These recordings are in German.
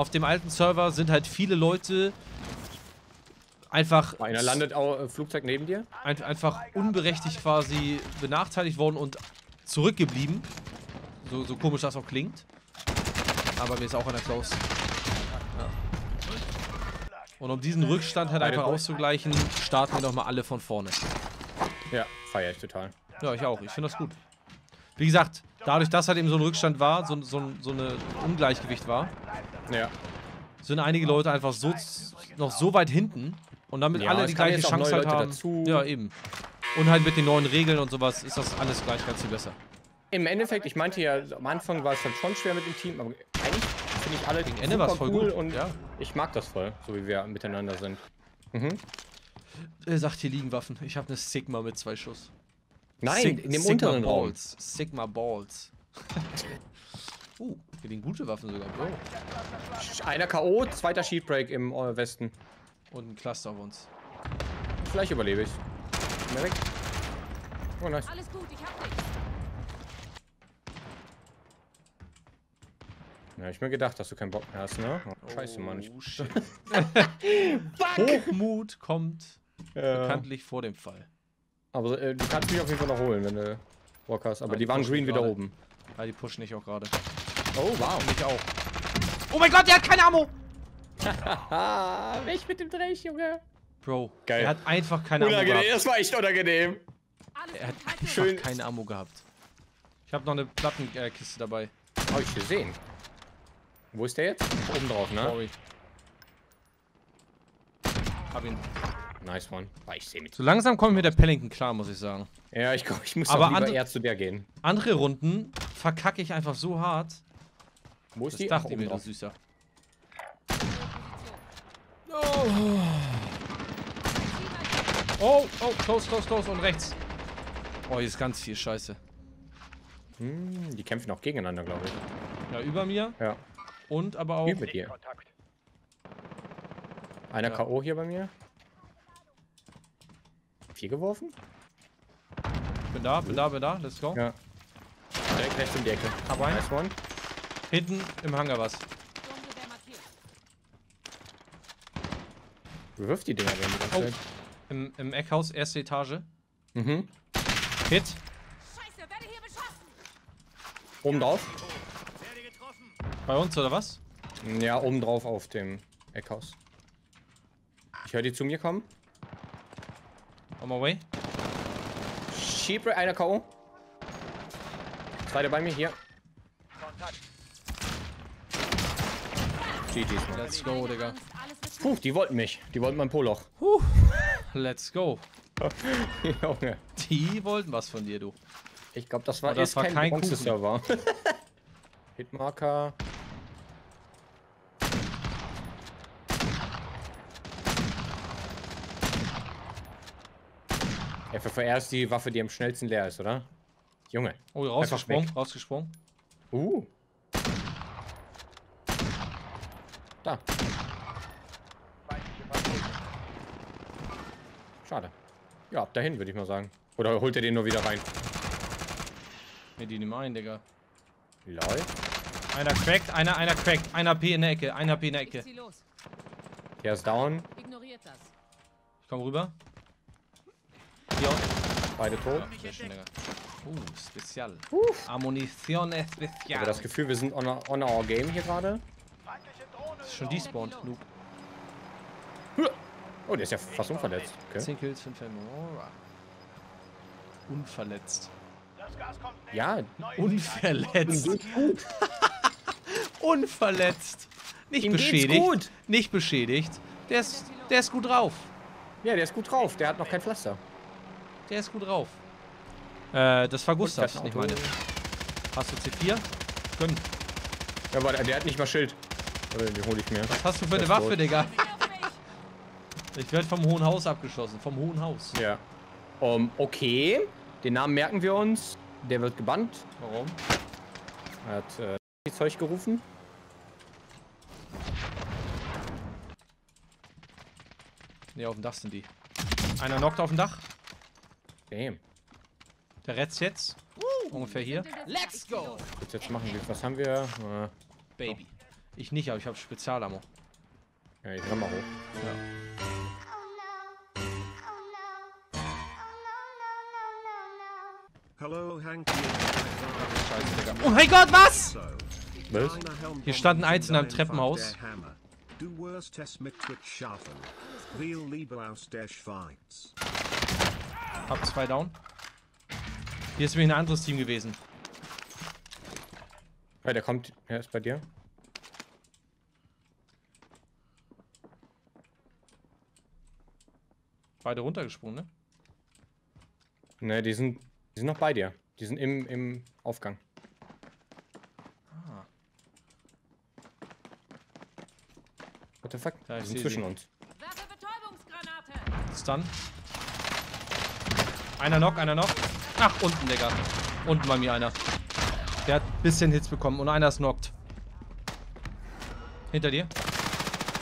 auf dem alten Server sind halt viele Leute einfach... Einer landet auch Flugzeug neben dir? Einfach unberechtigt quasi benachteiligt worden und zurückgeblieben. So komisch das auch klingt. Aber mir ist auch einer Klaus. Ja. Und um diesen Rückstand halt einfach auszugleichen, starten wir nochmal alle von vorne. Ja, feiere ich total. Ja, ich auch. Ich finde das gut. Wie gesagt, dadurch, dass halt eben so ein Rückstand war, so ein Ungleichgewicht war, ja, sind einige Leute einfach so noch so weit hinten und damit ja, alle die gleiche Chance halt haben. Dazu. Ja, eben. Und halt mit den neuen Regeln und sowas ist das alles gleich ganz viel besser. Im Endeffekt, ich meinte ja, am Anfang war es dann schon schwer mit dem Team, aber eigentlich finde ich alle super Ende voll cool gut. Und ja, ich mag das voll, so wie wir miteinander sind. Mhm. Sagt, hier liegen Waffen. Ich habe eine Sigma mit 2 Schuss. Nein, in dem Sigma unteren Balls. Raum. Sigma Balls. Hier liegen gute Waffen sogar, Bro. Einer K.O., zweiter Sheetbreak im Westen. Und ein Cluster auf uns. Vielleicht überlebe ich. Mehr weg. Oh, nice. Alles gut, ich hab dich. Ja, hab ich mir gedacht, dass du keinen Bock mehr hast, ne? Oh, scheiße, Mann. Oh, shit. Hochmut kommt bekanntlich vor dem Fall. Aber du kannst mich auf jeden Fall noch holen, wenn du Bock hast. Aber die waren green wieder oben. Ja, die pushen ich auch gerade. Oh, wow. Mich auch. Oh mein Gott, der hat keine Ammo! Weg mit dem Dreck, Junge. Bro, geil. Er hat einfach keine Ammo gehabt. Das war echt unangenehm. Er hat schön keine Ammo gehabt. Ich habe noch eine Plattenkiste dabei. Hab ich gesehen. Wo ist der jetzt? Oben drauf, ne? Sorry. Hab ihn. Nice, Mann. Ich seh mich. So langsam kommt mir der Pellington klar, muss ich sagen. Ja, ich glaube, ich muss aber auch lieber eher zu der gehen. Andere Runden verkacke ich einfach so hart. Wo ist das die? Das dachte ich mir, du Süßer. Oh, close und rechts. Oh, hier ist ganz viel Scheiße. Hm, die kämpfen auch gegeneinander, glaube ich. Ja, über mir. Ja. Und aber auch mit dir. Einer K.O. hier bei mir. 4 geworfen. Bin da. Let's go. Ja. Direkt rechts in die Ecke. Hab einen. Nice one. Hinten im Hangar was. Wirft die Dinger die ganze Zeit. Im Eckhaus, erste Etage. Mhm. Hit. Scheiße, werde hier beschossen. Oben drauf. Bei uns, oder was? Ja, oben drauf auf dem Eckhaus. Ich höre die zu mir kommen. On my way. Sheeper, einer K.O. Zweiter bei mir, hier. GG's, man. Let's go, Digga. Puh, die wollten mich. Die wollten mein Poloch. Puh. Let's go. Junge. Die wollten was von dir, du. Ich glaube, das war erst kein Bronze-Server. Hitmarker. FFR ist die Waffe, die am schnellsten leer ist, oder? Junge. Oh, rausgesprungen. Da. Schade. Ja, ab dahin, würde ich mal sagen. Oder holt er den nur wieder rein? Ne, die nehmen ein, Digga. Lol. Einer crackt. Einer P in der Ecke. Der ist down. Ignoriert das. Ich komm rüber. Beide tot. Ja, schön, Spezial. Ammunition Spezial. Ich habe das Gefühl, wir sind on our game hier gerade. Das ist schon despawned, Noob. Oh, der ist ja fast unverletzt. Okay. 10 Kills, 5 Helme. Unverletzt. Ja, unverletzt. Unverletzt. Nicht beschädigt. Der ist gut drauf. Ja, der ist gut drauf. Der hat noch kein Pflaster. Der ist gut drauf. Das war Gustaf, nicht meine. Hast du C4? Gönn. Ja, aber der hat nicht mal Schild. Den hole ich mir. Was hast du für eine Waffe, Digga? Ich werde vom Hohen Haus abgeschossen. Vom Hohen Haus. Ja. Okay. Den Namen merken wir uns. Der wird gebannt. Warum? Er hat die Zeug gerufen. Ne, auf dem Dach sind die. Einer knockt auf dem Dach. Damn. Der retzt jetzt. Ungefähr hier. Let's go! Was haben wir? Baby. Ich nicht, aber ich habe Spezialammo. Ja, ich renn mal hoch. Ja. Hallo, Hank. Scheiße, Digga. Oh mein Gott, was? Was? Hier standen Einzelne am Treppenhaus. Hab 2 down. Hier ist nämlich ein anderes Team gewesen. Hey, der kommt. Er ist bei dir. Beide runtergesprungen, ne? Ne, die sind noch bei dir. Die sind im Aufgang. Ah. What the fuck? Die sind zwischen uns. Stun. Einer noch. Ach, unten, Digga. Unten bei mir einer. Der hat ein bisschen Hits bekommen und einer ist knocked. Hinter dir.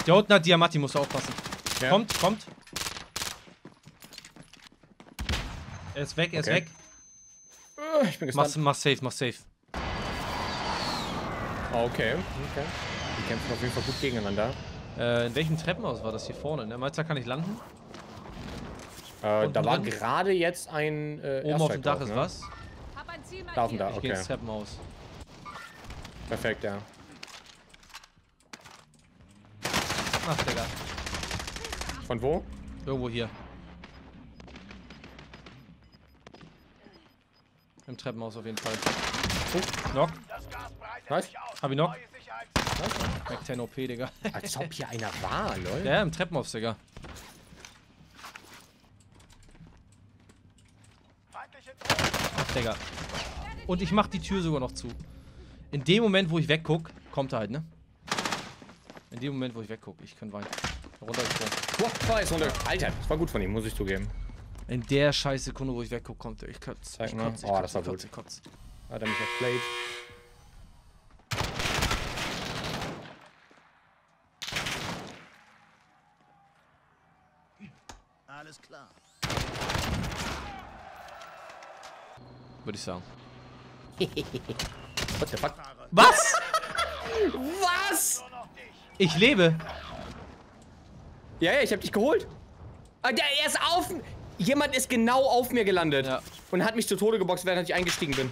Der unten hat Diamatti, musst du aufpassen. Ja. Kommt. Er ist weg, okay. Ich bin gespannt. Mach safe. Okay. Die kämpfen auf jeden Fall gut gegeneinander. In welchem Treppenhaus war das hier vorne? Ne? Meinst du, da kann ich landen? Da war gerade jetzt ein oben auf dem Dach ist was? Da auf dem Dach, okay. Ich geh ins Treppenhaus. Perfekt, ja. Ach, Digga. Von wo? Irgendwo hier. Im Treppenhaus auf jeden Fall. Knock. Nice. Hab ich noch? Mac 10 OP, Digga. Als ob hier einer war, Leute. Ja, im Treppenhaus, Digga. Ach, Digga. Und ich mach die Tür sogar noch zu. In dem Moment, wo ich wegguck, kommt er halt, ne? In dem Moment, wo ich wegguck, ich kann weiter. Runtergesprungen. Alter, das war gut von ihm, muss ich zugeben. In der scheiß Sekunde, wo ich weggucke, kommt er. Ich kotze. Zeig mal. Oh, das war gut. Hat er mich erplayed. Alles klar. Würde ich sagen. What the fuck? Was? Was? Ich lebe. Ja, ich hab dich geholt. Er ist auf. Jemand ist genau auf mir gelandet. Ja. Und hat mich zu Tode geboxt, während ich eingestiegen bin.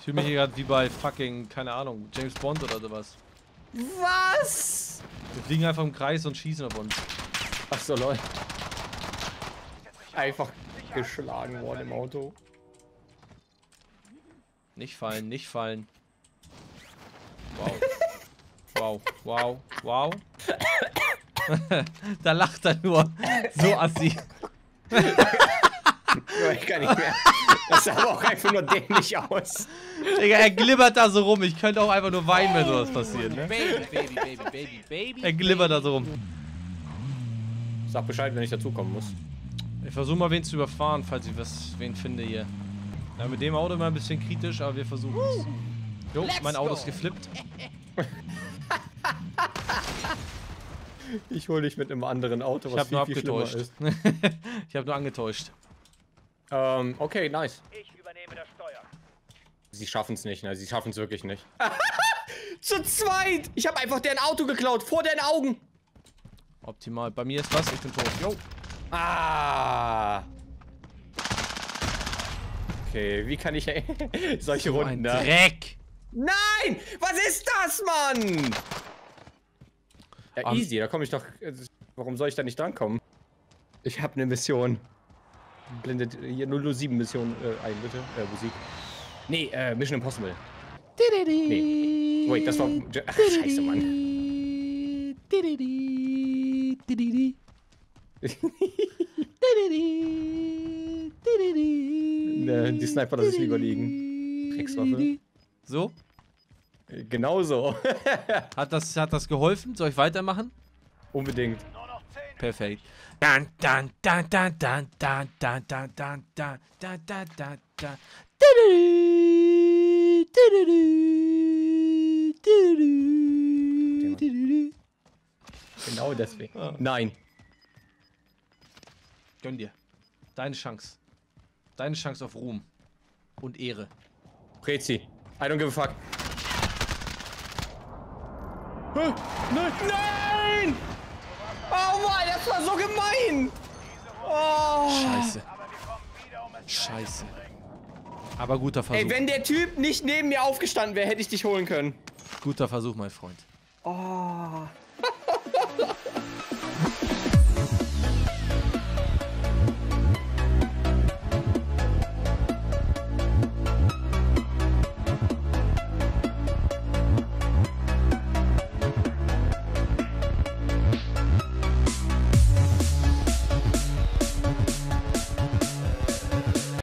Ich fühle mich hier gerade wie bei fucking, keine Ahnung, James Bond oder sowas. Was? Wir fliegen einfach im Kreis und schießen auf uns. Ach so, lol. Einfach geschlagen worden im Auto. Nicht fallen. Wow. Wow. Da lacht er nur. So assi. Ich kann nicht mehr. Das sah aber auch einfach nur dämlich aus. Digga, er glibbert da so rum. Ich könnte auch einfach nur weinen, wenn sowas passiert. Ne? Baby. Er glibbert da so rum. Sag Bescheid, wenn ich dazukommen muss. Ich versuche mal, wen zu überfahren, falls ich wen finde hier. Na, mit dem Auto immer ein bisschen kritisch, aber wir versuchen es. Jo, mein Auto ist geflippt. Ich hole dich mit einem anderen Auto, was viel schlimmer ist. Ich habe nur angetäuscht. Okay, nice. Ich übernehme das Steuer. Sie schaffen es nicht, ne? Sie schaffen es wirklich nicht. Zu zweit! Ich habe einfach deren Auto geklaut, vor deinen Augen! Optimal. Bei mir ist was, ich bin tot. Jo. Ah! Okay, wie kann ich... solche so Runden, ne? Dreck! Nein! Was ist das, Mann? Ja, easy, da komme ich doch. Warum soll ich da nicht drankommen? Ich habe eine Mission. Blendet hier 007 Mission ein, bitte. Musik. Nee, Mission Impossible. Nee. Wait, das war. Ach, scheiße, Mann. Die Sniper lasse ich lieber liegen. Dreckswaffe. So? Genauso. Hat das geholfen? Soll ich weitermachen? Unbedingt. Perfekt. Genau deswegen. Nein. Gönn dir. Deine Chance. Deine Chance auf Ruhm und Ehre. Prezi. I don't give a fuck. Nein! Oh Mann, das war so gemein! Oh. Scheiße. Scheiße. Aber guter Versuch. Ey, wenn der Typ nicht neben mir aufgestanden wäre, hätte ich dich holen können. Guter Versuch, mein Freund. Oh.